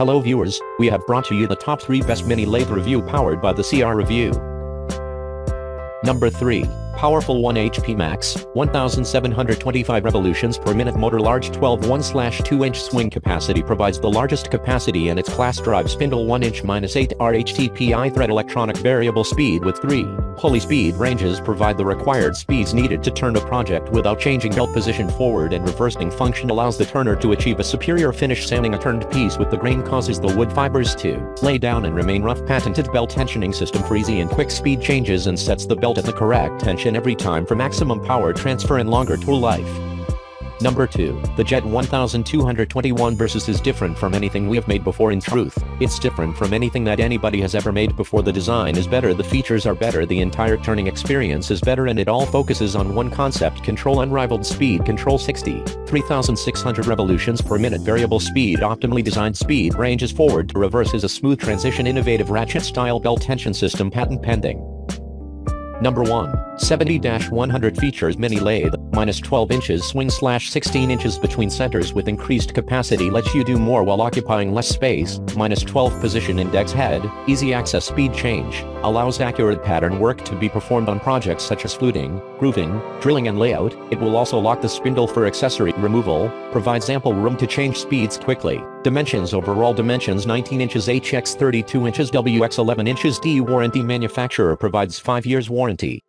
Hello viewers, we have brought to you the top 3 best mini lathe review powered by the CR Review. Number 3. Powerful 1 HP Max, 1725 revolutions per minute motor, large 12.1/2-inch swing capacity, provides the largest capacity in its class. Drive spindle 1-inch-8 RHTPI thread, electronic variable speed with 3 pulley speed ranges, provide the required speeds needed to turn a project without changing belt position. Forward and reversing function allows the turner to achieve a superior finish. Sanding a turned piece with the grain causes the wood fibers to lay down and remain rough. Patented belt tensioning system for easy and quick speed changes and sets the belt at the correct tension every time for maximum power transfer and longer tool life. Number 2. The JET 1221VS is different from anything we have made before. In truth, it's different from anything that anybody has ever made before. The design is better, the features are better, the entire turning experience is better, and it all focuses on one concept: control unrivaled speed. Control 63,600 revolutions per minute, variable speed, optimally designed speed ranges. Forward to reverse is a smooth transition, innovative ratchet style belt tension system, patent pending. Number 1. 70-100 features mini lathe, -12 inches swing/16 inches between centers with increased capacity, lets you do more while occupying less space, -12 position index head, easy access. Speed change allows accurate pattern work to be performed on projects such as fluting, grooving, drilling and layout. It will also lock the spindle for accessory removal, provides ample room to change speeds quickly. Dimensions: overall dimensions 19 inches HX 32 inches WX 11 inches. D warranty: manufacturer provides 5 years warranty.